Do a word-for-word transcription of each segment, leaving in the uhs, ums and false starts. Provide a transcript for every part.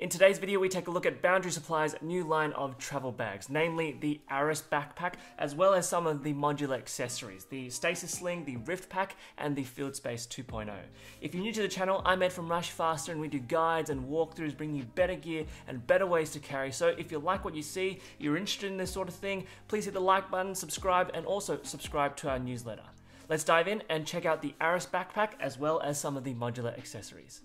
In today's video, we take a look at Boundary Supply's new line of travel bags, namely the Arris backpack, as well as some of the modular accessories, the Stasis Sling, the Rift Pack, and the Fieldspace two point oh. If you're new to the channel, I'm Ed from RushFaster, and we do guides and walkthroughs, bring you better gear and better ways to carry. So if you like what you see, you're interested in this sort of thing, please hit the like button, subscribe, and also subscribe to our newsletter. Let's dive in and check out the Arris backpack, as well as some of the modular accessories.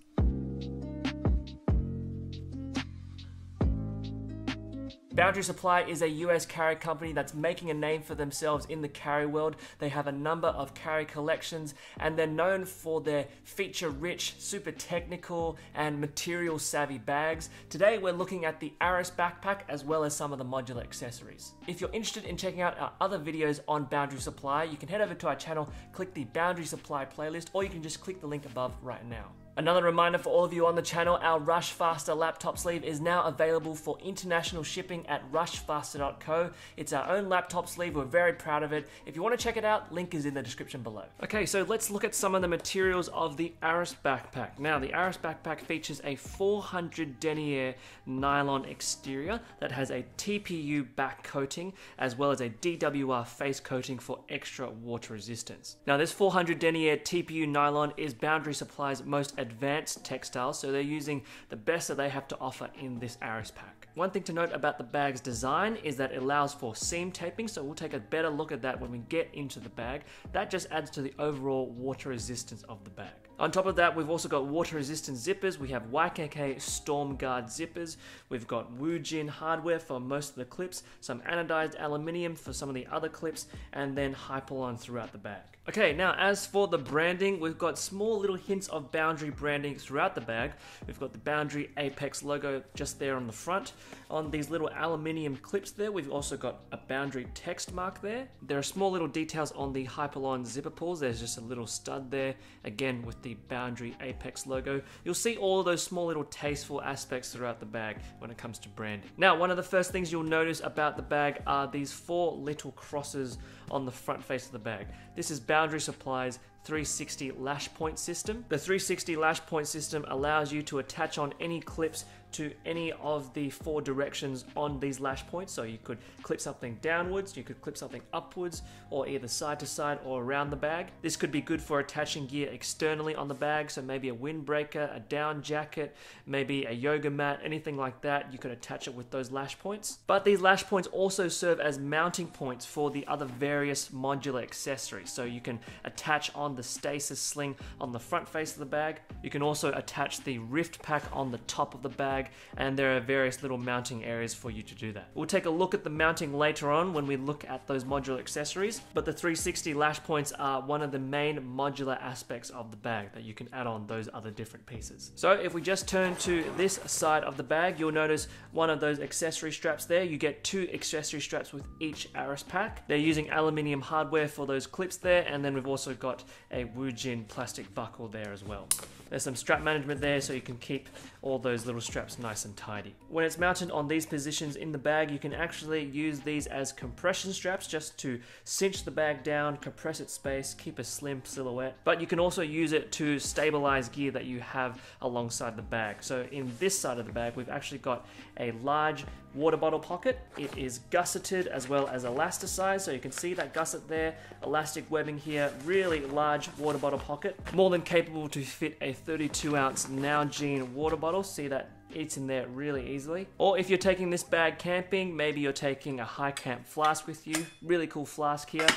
Boundary Supply is a U S carrier company that's making a name for themselves in the carrier world. They have a number of carrier collections, and they're known for their feature-rich, super technical, and material-savvy bags. Today, we're looking at the Arris backpack, as well as some of the modular accessories. If you're interested in checking out our other videos on Boundary Supply, you can head over to our channel, click the Boundary Supply playlist, or you can just click the link above right now. Another reminder for all of you on the channel, our RushFaster laptop sleeve is now available for international shipping at rush faster dot co. It's our own laptop sleeve, we're very proud of it. If you want to check it out, link is in the description below. Okay, so let's look at some of the materials of the Arris backpack. Now, the Arris backpack features a four hundred denier nylon exterior that has a T P U back coating, as well as a D W R face coating for extra water resistance. Now, this four hundred denier T P U nylon is Boundary Supply's most advanced textiles, so they're using the best that they have to offer in this Arris pack. One thing to note about the bag's design is that it allows for seam taping, so we'll take a better look at that when we get into the bag. That just adds to the overall water resistance of the bag. On top of that, we've also got water resistant zippers. We have Y K K Stormguard zippers. We've got Woojin hardware for most of the clips, some anodized aluminium for some of the other clips, and then Hypalon throughout the bag. Okay, now as for the branding, we've got small little hints of Boundary branding throughout the bag. We've got the Boundary Apex logo just there on the front. On these little aluminium clips there, we've also got a Boundary text mark there. There are small little details on the Hypalon zipper pulls. There's just a little stud there, again with the Boundary Apex logo. You'll see all of those small little tasteful aspects throughout the bag when it comes to branding. Now, one of the first things you'll notice about the bag are these four little crosses on the front face of the bag. This is Boundary Supply's three sixty Lash Point System. The three sixty Lash Point System allows you to attach on any clips to any of the four directions on these lash points. So you could clip something downwards, you could clip something upwards, or either side to side or around the bag. This could be good for attaching gear externally on the bag, so maybe a windbreaker, a down jacket, maybe a yoga mat, anything like that. You could attach it with those lash points. But these lash points also serve as mounting points for the other various modular accessories. So you can attach on the Stasis Sling on the front face of the bag. You can also attach the Rift Pack on the top of the bag, and there are various little mounting areas for you to do that. We'll take a look at the mounting later on when we look at those modular accessories, but the three sixty lash points are one of the main modular aspects of the bag that you can add on those other different pieces. So if we just turn to this side of the bag, you'll notice one of those accessory straps there. You get two accessory straps with each Arris pack. They're using aluminium hardware for those clips there, and then we've also got a Woojin plastic buckle there as well. There's some strap management there, so you can keep all those little straps nice and tidy. When it's mounted on these positions in the bag, you can actually use these as compression straps just to cinch the bag down, compress its space, keep a slim silhouette, but you can also use it to stabilize gear that you have alongside the bag. So in this side of the bag, we've actually got a large water bottle pocket. It is gusseted as well as elasticized, so you can see that gusset there, elastic webbing here, really large water bottle pocket, more than capable to fit a thirty-two ounce Nodin water bottle. See that it's in there really easily. Or if you're taking this bag camping, maybe you're taking a high camp flask with you, really cool flask here.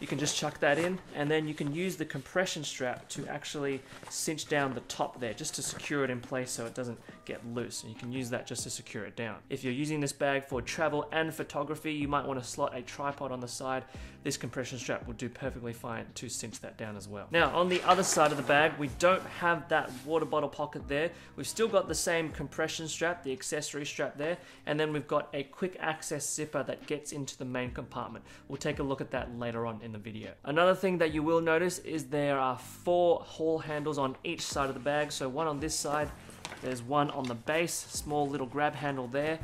You can just chuck that in, and then you can use the compression strap to actually cinch down the top there, just to secure it in place so it doesn't get loose. And you can use that just to secure it down. If you're using this bag for travel and photography, you might want to slot a tripod on the side. This compression strap will do perfectly fine to cinch that down as well. Now, on the other side of the bag, we don't have that water bottle pocket there. We've still got the same compression strap, the accessory strap there, and then we've got a quick access zipper that gets into the main compartment. We'll take a look at that later on in the video. Another thing that you will notice is there are four haul handles on each side of the bag. So one on this side, there's one on the base, small little grab handle there.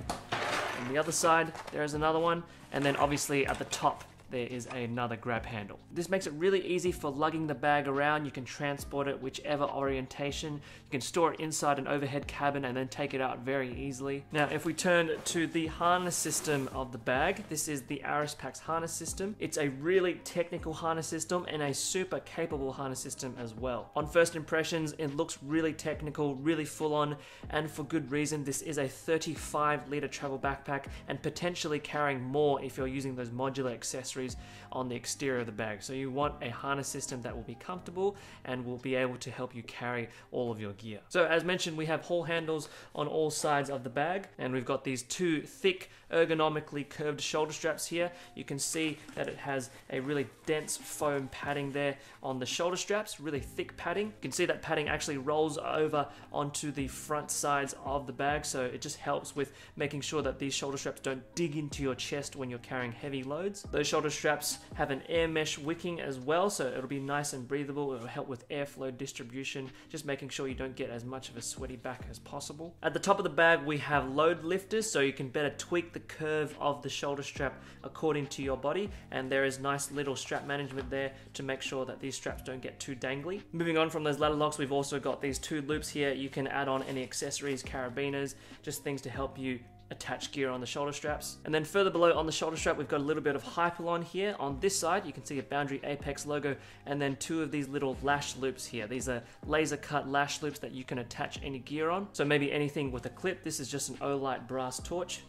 On the other side, there is another one. And then obviously at the top, there is another grab handle. This makes it really easy for lugging the bag around. You can transport it whichever orientation. You can store it inside an overhead cabin and then take it out very easily. Now, if we turn to the harness system of the bag, this is the Arris Pack's harness system. It's a really technical harness system and a super capable harness system as well. On first impressions, it looks really technical, really full on, and for good reason. This is a thirty-five litre travel backpack and potentially carrying more if you're using those modular accessories on the exterior of the bag. So you want a harness system that will be comfortable and will be able to help you carry all of your gear. So as mentioned, we have haul handles on all sides of the bag, and we've got these two thick ergonomically curved shoulder straps here. You can see that it has a really dense foam padding there on the shoulder straps, really thick padding. You can see that padding actually rolls over onto the front sides of the bag, so it just helps with making sure that these shoulder straps don't dig into your chest when you're carrying heavy loads. Those shoulder straps have an air mesh wicking as well, so it'll be nice and breathable. It'll help with airflow distribution, just making sure you don't get as much of a sweaty back as possible. At the top of the bag, we have load lifters, so you can better tweak the curve of the shoulder strap according to your body, and there is nice little strap management there to make sure that these straps don't get too dangly. Moving on from those ladder locks, we've also got these two loops here. You can add on any accessories, carabiners, just things to help you attach gear on the shoulder straps. And then further below on the shoulder strap, we've got a little bit of Hypalon here. On this side, you can see a Boundary Apex logo, and then two of these little lash loops here. These are laser cut lash loops that you can attach any gear on. So maybe anything with a clip. This is just an Olight brass torch.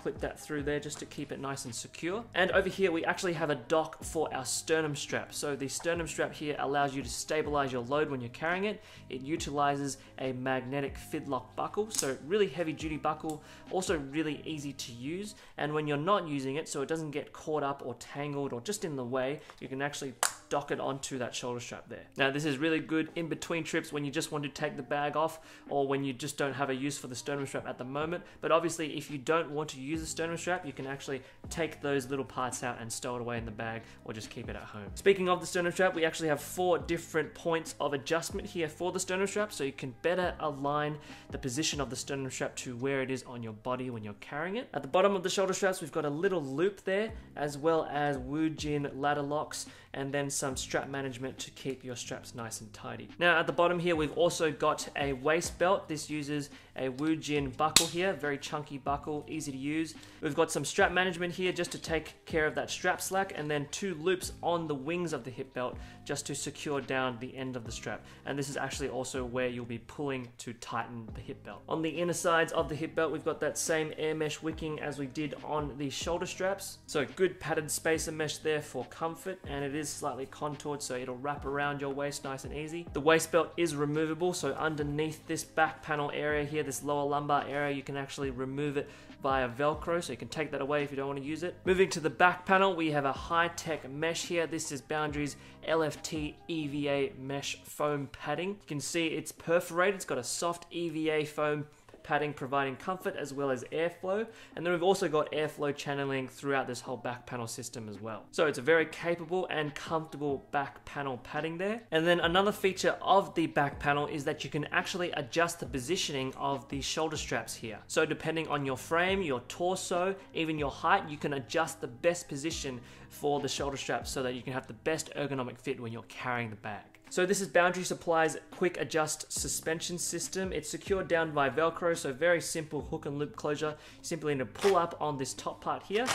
Clip that through there just to keep it nice and secure. And over here we actually have a dock for our sternum strap. So the sternum strap here allows you to stabilize your load when you're carrying it. It utilizes a magnetic Fidlock buckle, so really heavy duty buckle, also really easy to use. And when you're not using it, so it doesn't get caught up or tangled or just in the way, you can actually dock it onto that shoulder strap there. Now this is really good in between trips when you just want to take the bag off, or when you just don't have a use for the sternum strap at the moment. But obviously if you don't want to use the sternum strap, you can actually take those little parts out and stow it away in the bag, or just keep it at home. Speaking of the sternum strap, we actually have four different points of adjustment here for the sternum strap, so you can better align the position of the sternum strap to where it is on your body when you're carrying it. At the bottom of the shoulder straps, we've got a little loop there, as well as Woojin ladder locks, and then some strap management to keep your straps nice and tidy. Now at the bottom here, we've also got a waist belt. This uses a Woojin buckle here, very chunky buckle, easy to use. We've got some strap management here just to take care of that strap slack, and then two loops on the wings of the hip belt just to secure down the end of the strap. And this is actually also where you'll be pulling to tighten the hip belt. On the inner sides of the hip belt, we've got that same air mesh wicking as we did on the shoulder straps. So good padded spacer mesh there for comfort, and it is slightly contoured, so it'll wrap around your waist nice and easy. The waist belt is removable, so underneath this back panel area here, this lower lumbar area, you can actually remove it via Velcro, so you can take that away if you don't want to use it. Moving to the back panel, we have a high-tech mesh here. This is Boundary's L F T E V A mesh foam padding. You can see it's perforated. It's got a soft E V A foam padding providing comfort as well as airflow, and then we've also got airflow channeling throughout this whole back panel system as well. So it's a very capable and comfortable back panel padding there. And then another feature of the back panel is that you can actually adjust the positioning of the shoulder straps here. So depending on your frame, your torso, even your height, you can adjust the best position for the shoulder straps so that you can have the best ergonomic fit when you're carrying the bag. So this is Boundary Supply's quick adjust suspension system. It's secured down by Velcro, so very simple hook and loop closure. You simply need to pull up on this top part here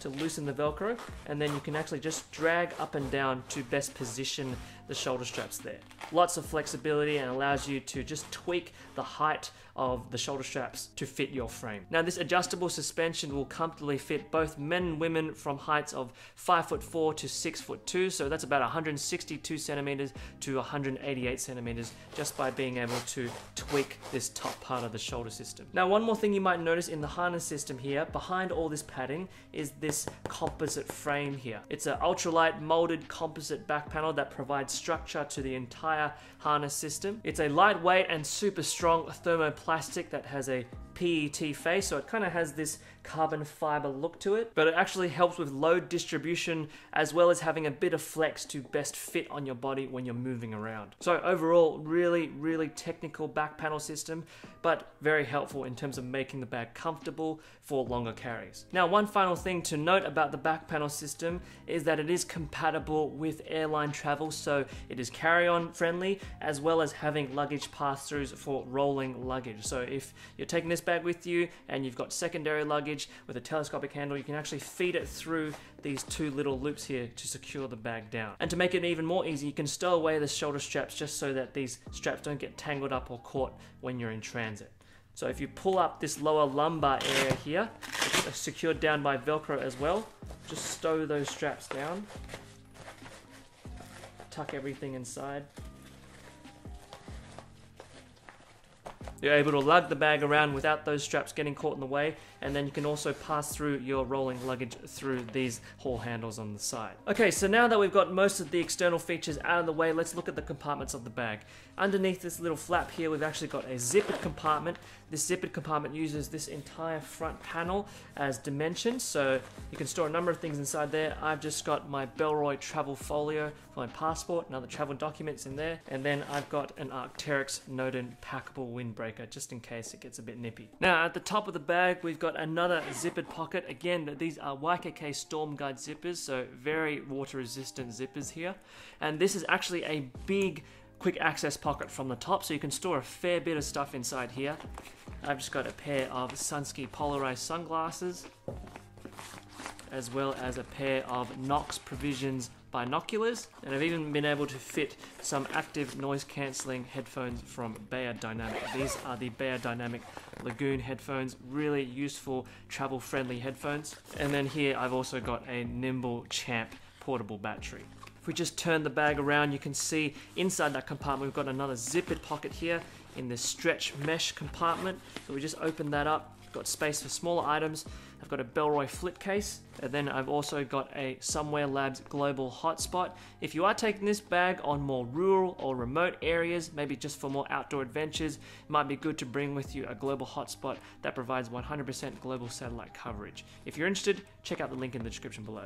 to loosen the Velcro, and then you can actually just drag up and down to best position the shoulder straps there. Lots of flexibility, and allows you to just tweak the height of the shoulder straps to fit your frame. Now this adjustable suspension will comfortably fit both men and women from heights of five foot four to six foot two, so that's about one hundred sixty-two centimeters to one hundred eighty-eight centimeters just by being able to tweak this top part of the shoulder system. Now one more thing you might notice in the harness system here, behind all this padding, is this composite frame here. It's an ultralight molded composite back panel that provides structure to the entire harness system. It's a lightweight and super strong thermoplastic that has a P E T face, so it kind of has this carbon fiber look to it, but it actually helps with load distribution as well as having a bit of flex to best fit on your body when you're moving around. So overall, really, really technical back panel system, but very helpful in terms of making the bag comfortable for longer carries. Now, one final thing to note about the back panel system is that it is compatible with airline travel, so it is carry-on friendly as well as having luggage pass-throughs for rolling luggage. So if you're taking this bag with you and you've got secondary luggage with a telescopic handle, you can actually feed it through these two little loops here to secure the bag down. And to make it even more easy, you can stow away the shoulder straps just so that these straps don't get tangled up or caught when you're in transit. So if you pull up this lower lumbar area here, it's secured down by Velcro as well. Just stow those straps down. Tuck everything inside. You're able to lug the bag around without those straps getting caught in the way, and then you can also pass through your rolling luggage through these haul handles on the side. Okay, so now that we've got most of the external features out of the way, let's look at the compartments of the bag. Underneath this little flap here, we've actually got a zippered compartment. This zippered compartment uses this entire front panel as dimensions, so you can store a number of things inside there. I've just got my Bellroy travel folio for my passport and other travel documents in there, and then I've got an Arc'teryx Nodin packable windbreaker, just in case it gets a bit nippy. Now at the top of the bag, we've got another zippered pocket. Again, these are Y K K Stormguard zippers, so very water resistant zippers here. And this is actually a big quick access pocket from the top, so you can store a fair bit of stuff inside here. I've just got a pair of Sunski polarized sunglasses, as well as a pair of Nocs Provisions binoculars, and I've even been able to fit some active noise cancelling headphones from Beyerdynamic. These are the Beyerdynamic Lagoon headphones, really useful travel friendly headphones. And then here I've also got a Nimble Champ portable battery. If we just turn the bag around, you can see inside that compartment we've got another zippered pocket here in this stretch mesh compartment. So we just open that up. Got space for smaller items. I've got a Bellroy flip case, and then I've also got a Somewear Labs global hotspot. If you are taking this bag on more rural or remote areas, maybe just for more outdoor adventures, it might be good to bring with you a global hotspot that provides one hundred percent global satellite coverage. If you're interested, check out the link in the description below.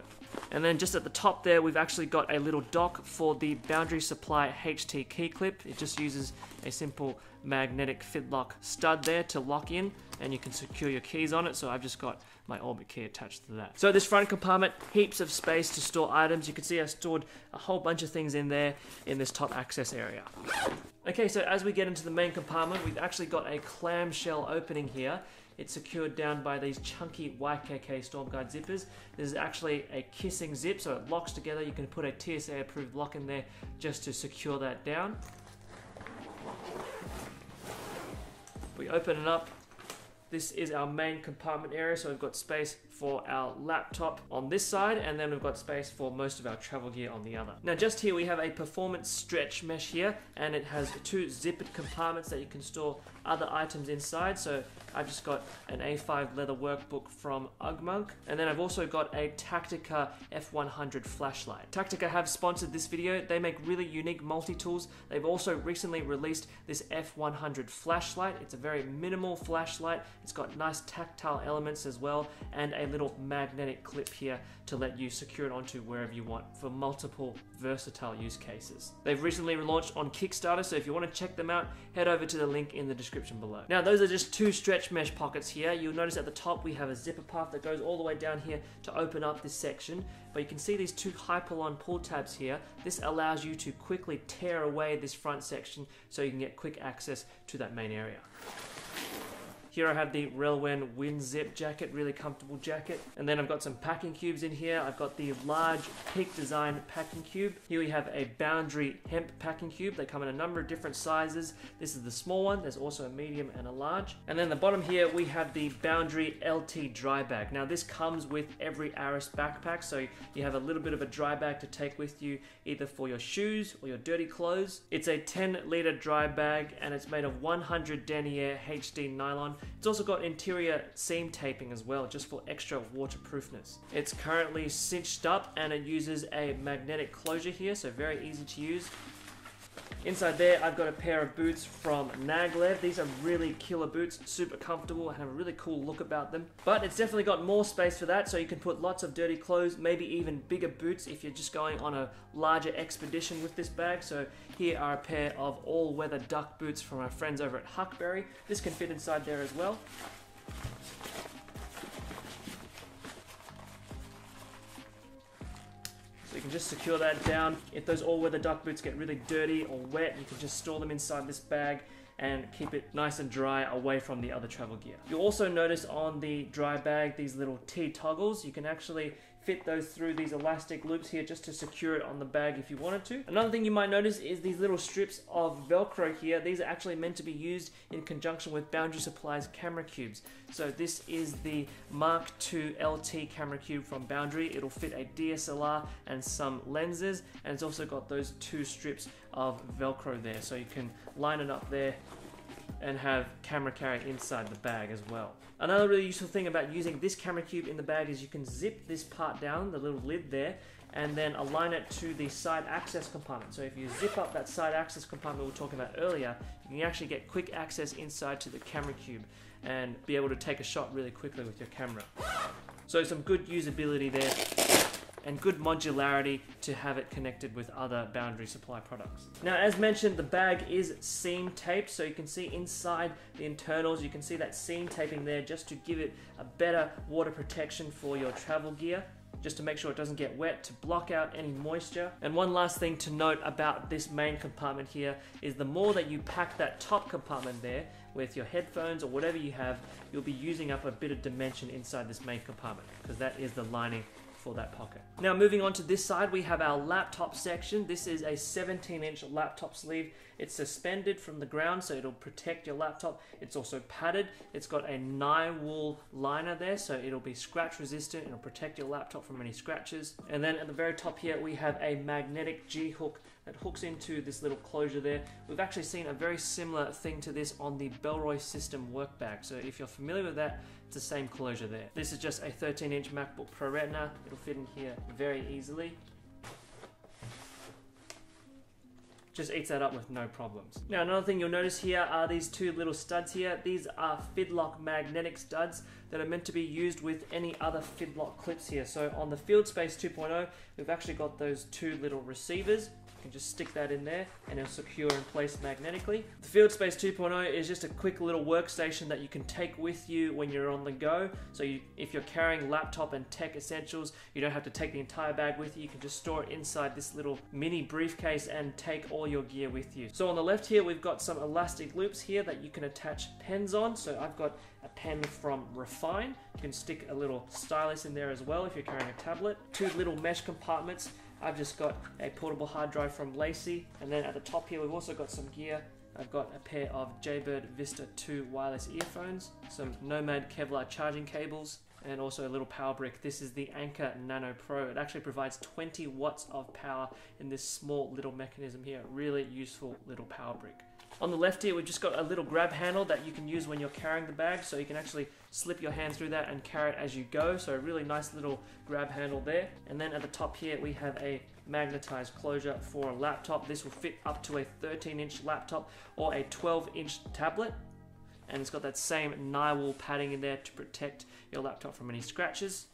And then just at the top there, we've actually got a little dock for the Boundary Supply H T key clip. It just uses a simple magnetic Fidlock stud there to lock in, and you can secure your keys on it. So I've just got my Orbitkey attached to that. So this front compartment, heaps of space to store items. You can see I stored a whole bunch of things in there in this top access area. Okay, so as we get into the main compartment, we've actually got a clamshell opening here. It's secured down by these chunky Y K K Stormguard zippers. This is actually a kissing zip, so it locks together. You can put a T S A approved lock in there just to secure that down. We open it up. This is our main compartment area, so we've got space for our laptop on this side, and then we've got space for most of our travel gear on the other. Now just here we have a performance stretch mesh here, and it has two zippered compartments that you can store other items inside. So I've just got an A five leather workbook from Ugmonk, and then I've also got a Tactica F one hundred flashlight. Tactica have sponsored this video. They make really unique multi-tools. They've also recently released this F one hundred flashlight. It's a very minimal flashlight. It's got nice tactile elements as well, and a little magnetic clip here to let you secure it onto wherever you want for multiple versatile use cases. They've recently relaunched on Kickstarter, so if you want to check them out, head over to the link in the description below. Now those are just two stretch mesh pockets here. You'll notice at the top we have a zipper path that goes all the way down here to open up this section, but you can see these two Hypalon pull tabs here. This allows you to quickly tear away this front section so you can get quick access to that main area. Here I have the Relwen wind zip jacket, really comfortable jacket. And then I've got some packing cubes in here. I've got the large Peak Design packing cube. Here we have a Boundary hemp packing cube. They come in a number of different sizes. This is the small one. There's also a medium and a large. And then the bottom here, we have the Boundary L T dry bag. Now this comes with every Arris backpack. So you have a little bit of a dry bag to take with you, either for your shoes or your dirty clothes. It's a ten liter dry bag, and it's made of one hundred denier H D nylon. It's also got interior seam taping as well, just for extra waterproofness. It's currently cinched up, and it uses a magnetic closure here, so very easy to use. Inside there, I've got a pair of boots from Naglev. These are really killer boots, super comfortable, and have a really cool look about them. But it's definitely got more space for that, so you can put lots of dirty clothes, maybe even bigger boots if you're just going on a larger expedition with this bag. So here are a pair of all-weather duck boots from our friends over at Huckberry. This can fit inside there as well. So you can just secure that down. If those all-weather duck boots get really dirty or wet, you can just store them inside this bag and keep it nice and dry away from the other travel gear. You'll also notice on the dry bag these little T-toggles. You can actually fit those through these elastic loops here just to secure it on the bag if you wanted to. Another thing you might notice is these little strips of Velcro here. These are actually meant to be used in conjunction with Boundary Supply's camera cubes. So this is the Mark two L T camera cube from Boundary. It'll fit a D S L R and some lenses, and it's also got those two strips of Velcro there. So you can line it up there and have camera carry inside the bag as well. Another really useful thing about using this camera cube in the bag is you can zip this part down, the little lid there, and then align it to the side access compartment. So if you zip up that side access compartment we were talking about earlier, you can actually get quick access inside to the camera cube and be able to take a shot really quickly with your camera. So some good usability there, and good modularity to have it connected with other Boundary Supply products. Now, as mentioned, the bag is seam taped, so you can see inside the internals, you can see that seam taping there just to give it a better water protection for your travel gear, just to make sure it doesn't get wet, to block out any moisture. And one last thing to note about this main compartment here is the more that you pack that top compartment there with your headphones or whatever you have, you'll be using up a bit of dimension inside this main compartment, because that is the lining for that pocket. Now, moving on to this side, we have our laptop section. This is a seventeen inch laptop sleeve. It's suspended from the ground, so it'll protect your laptop. It's also padded. It's got a nylon liner there, so it'll be scratch resistant. It'll protect your laptop from any scratches. And then at the very top here, we have a magnetic G-hook that hooks into this little closure there. We've actually seen a very similar thing to this on the Bellroy system work bag. So if you're familiar with that, it's the same closure there. This is just a thirteen inch MacBook Pro Retina. It'll fit in here very easily. Just eats that up with no problems. Now, another thing you'll notice here are these two little studs here. These are Fidlock magnetic studs that are meant to be used with any other Fidlock clips here. So on the Fieldspace two point oh, we've actually got those two little receivers. You can just stick that in there and it'll secure in place magnetically. The Fieldspace two point oh is just a quick little workstation that you can take with you when you're on the go. So you, if you're carrying laptop and tech essentials, you don't have to take the entire bag with you. You can just store it inside this little mini briefcase and take all your gear with you. So on the left here, we've got some elastic loops here that you can attach pens on. So I've got a pen from Refine. You can stick a little stylus in there as well if you're carrying a tablet. Two little mesh compartments. I've just got a portable hard drive from Lacey, and then at the top here we've also got some gear. I've got a pair of Jaybird Vista two wireless earphones, some Nomad Kevlar charging cables, and also a little power brick. This is the Anchor Nano Pro. It actually provides twenty watts of power in this small little mechanism here. Really useful little power brick. On the left here, we've just got a little grab handle that you can use when you're carrying the bag, so you can actually slip your hand through that and carry it as you go. So a really nice little grab handle there. And then at the top here, we have a magnetized closure for a laptop. This will fit up to a thirteen inch laptop or a twelve inch tablet. And it's got that same nylon padding in there to protect your laptop from any scratches.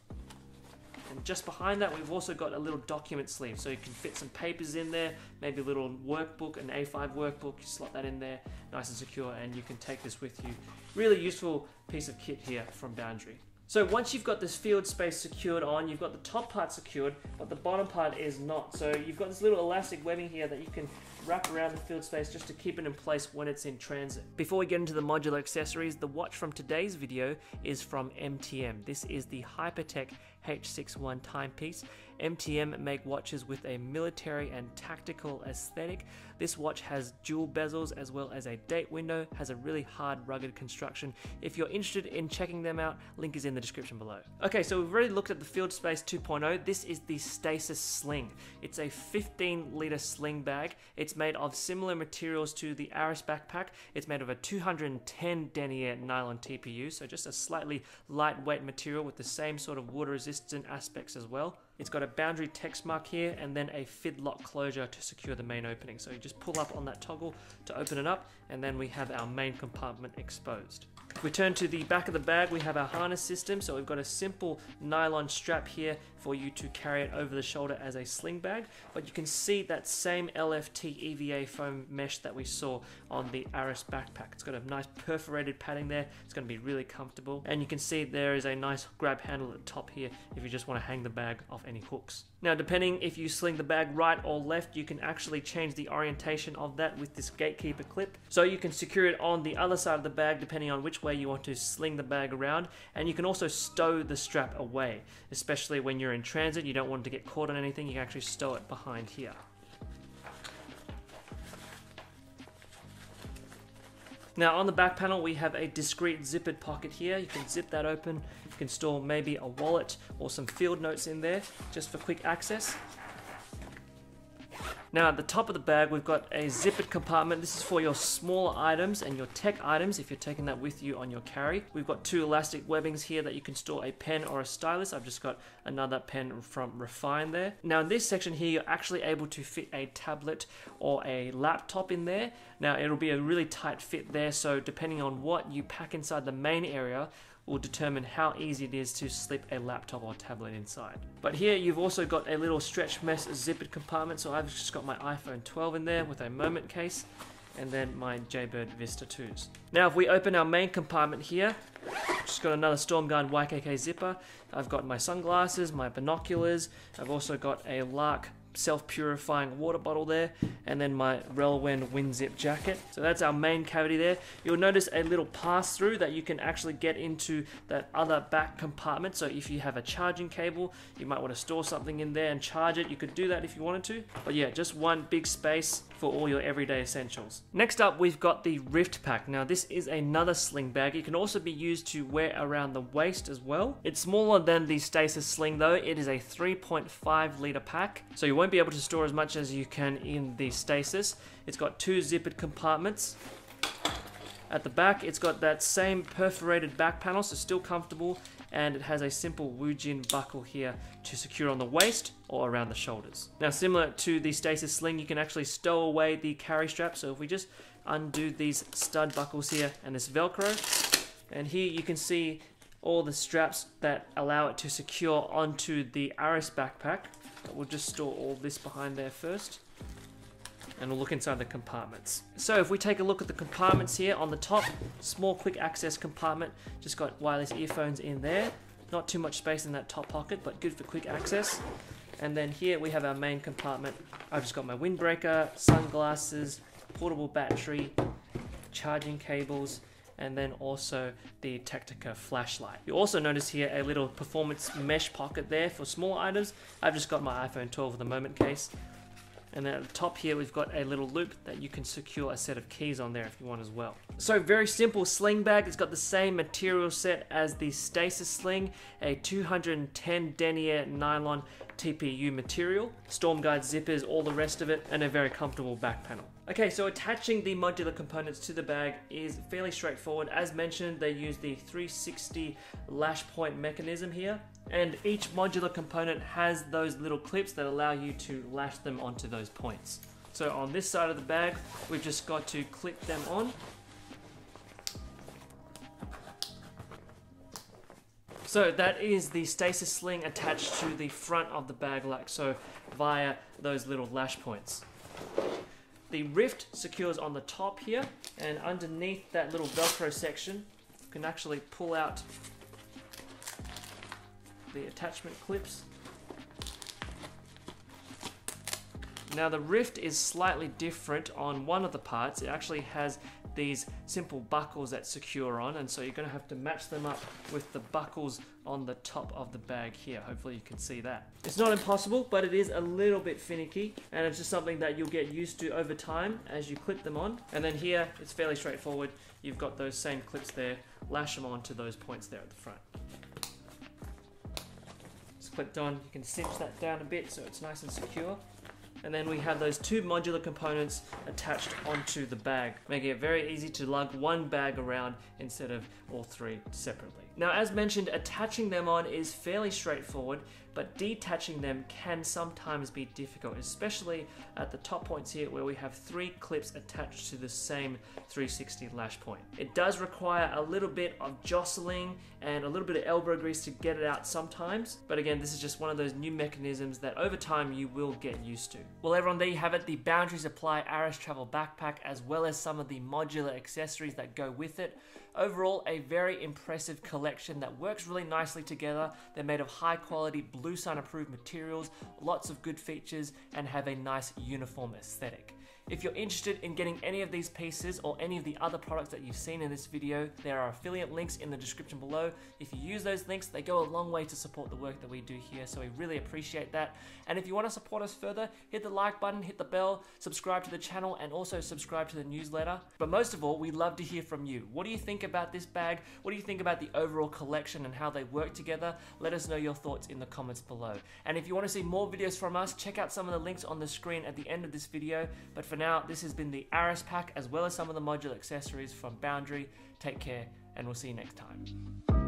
And just behind that, we've also got a little document sleeve, so you can fit some papers in there, maybe a little workbook, an A five workbook. You slot that in there, nice and secure, and you can take this with you. Really useful piece of kit here from Boundary. So once you've got this field space secured on, you've got the top part secured, but the bottom part is not. So you've got this little elastic webbing here that you can wrap around the field space just to keep it in place when it's in transit. Before we get into the modular accessories, the watch from today's video is from M T M. This is the Hypertech H sixty-one timepiece. M T M make watches with a military and tactical aesthetic. This watch has dual bezels as well as a date window, has a really hard, rugged construction. If you're interested in checking them out, link is in the description below. Okay, so we've already looked at the Fieldspace two point oh. This is the Stasis Sling. It's a fifteen liter sling bag. It's made of similar materials to the Arris backpack. It's made of a two hundred ten denier nylon T P U, so just a slightly lightweight material with the same sort of water resistant aspects as well. It's got a boundary text mark here and then a Fidlock closure to secure the main opening. So you just pull up on that toggle to open it up, and then we have our main compartment exposed. If we turn to the back of the bag, we have our harness system. So we've got a simple nylon strap here for you to carry it over the shoulder as a sling bag, but you can see that same L F T E V A foam mesh that we saw on the Arris backpack. It's got a nice perforated padding there. It's going to be really comfortable, and you can see there is a nice grab handle at the top here if you just want to hang the bag off any hooks. Now, depending if you sling the bag right or left, you can actually change the orientation of that with this gatekeeper clip. So you can secure it on the other side of the bag depending on which way you want to sling the bag around, and you can also stow the strap away, especially when you're in transit. You don't want to get caught on anything. You can actually stow it behind here. Now, on the back panel, we have a discreet zippered pocket here. You can zip that open. You can store maybe a wallet or some field notes in there just for quick access. Now, at the top of the bag, we've got a zippered compartment. This is for your smaller items and your tech items if you're taking that with you on your carry. We've got two elastic webbings here that you can store a pen or a stylus. I've just got another pen from Refine there. Now, in this section here, you're actually able to fit a tablet or a laptop in there. Now, it'll be a really tight fit there, so depending on what you pack inside the main area will determine how easy it is to slip a laptop or tablet inside. But here you've also got a little stretch mesh zippered compartment, so I've just got my iPhone twelve in there with a Moment case, and then my Jaybird Vista twos. Now, if we open our main compartment here, just got another Stormguard Y K K zipper. I've got my sunglasses, my binoculars. I've also got a Lark self-purifying water bottle there, and then my Relwen Winzip jacket. So that's our main cavity there. You'll notice a little pass-through that you can actually get into that other back compartment. So if you have a charging cable, you might want to store something in there and charge it. You could do that if you wanted to. But yeah, just one big space for all your everyday essentials. Next up, we've got the Rift Pack. Now, this is another sling bag. It can also be used to wear around the waist as well. It's smaller than the Stasis Sling though. It is a three point five litre pack, so you won't be able to store as much as you can in the Stasis. It's got two zippered compartments. At the back, it's got that same perforated back panel, so still comfortable, and it has a simple Woojin buckle here to secure on the waist or around the shoulders. Now, similar to the Stasis Sling, you can actually stow away the carry strap. So if we just undo these stud buckles here and this Velcro, and here you can see all the straps that allow it to secure onto the Arris backpack. But we'll just store all this behind there first, and we'll look inside the compartments. So if we take a look at the compartments here, on the top, small quick access compartment, just got wireless earphones in there. Not too much space in that top pocket, but good for quick access. And then here we have our main compartment. I've just got my windbreaker, sunglasses, portable battery, charging cables, and then also the Tactica flashlight. You also notice here a little performance mesh pocket there for small items. I've just got my iPhone twelve with the Moment case. And then at the top here, we've got a little loop that you can secure a set of keys on there if you want as well. So very simple sling bag. It's got the same material set as the Stasis Sling, a two hundred ten denier nylon T P U material, Stormguard zippers, all the rest of it, and a very comfortable back panel. Okay, so attaching the modular components to the bag is fairly straightforward. As mentioned, they use the three sixty lash point mechanism here, and each modular component has those little clips that allow you to lash them onto those points. So on this side of the bag, we've just got to clip them on. So that is the Stasis Sling attached to the front of the bag like so, via those little lash points. The Rift secures on the top here, and underneath that little Velcro section, you can actually pull out the attachment clips. Now, the Rift is slightly different on one of the parts. It actually has these simple buckles that secure on, and so you're going to have to match them up with the buckles on the top of the bag here. Hopefully you can see that. It's not impossible, but it is a little bit finicky, and it's just something that you'll get used to over time as you clip them on. And then here, it's fairly straightforward. You've got those same clips there. Lash them onto those points there at the front. It's clipped on. You can cinch that down a bit so it's nice and secure. and then we have those two modular components attached onto the bag, making it very easy to lug one bag around instead of all three separately. Now, as mentioned, attaching them on is fairly straightforward, but detaching them can sometimes be difficult, especially at the top points here where we have three clips attached to the same three sixty lash point. It does require a little bit of jostling and a little bit of elbow grease to get it out sometimes, but again, this is just one of those new mechanisms that over time you will get used to. Well everyone, there you have it, the Boundary Supply Arris Travel Backpack, as well as some of the modular accessories that go with it. Overall, a very impressive collection that works really nicely together. They're made of high quality Blue Sun approved materials, lots of good features, and have a nice uniform aesthetic. If you're interested in getting any of these pieces or any of the other products that you've seen in this video, there are affiliate links in the description below. If you use those links, they go a long way to support the work that we do here, so we really appreciate that. And if you want to support us further, hit the like button, hit the bell, subscribe to the channel, and also subscribe to the newsletter. But most of all, we'd love to hear from you. What do you think about this bag? What do you think about the overall collection and how they work together? Let us know your thoughts in the comments below. And if you want to see more videos from us, check out some of the links on the screen at the end of this video. But for now, this has been the Arris pack, as well as some of the modular accessories from Boundary. Take care, and we'll see you next time.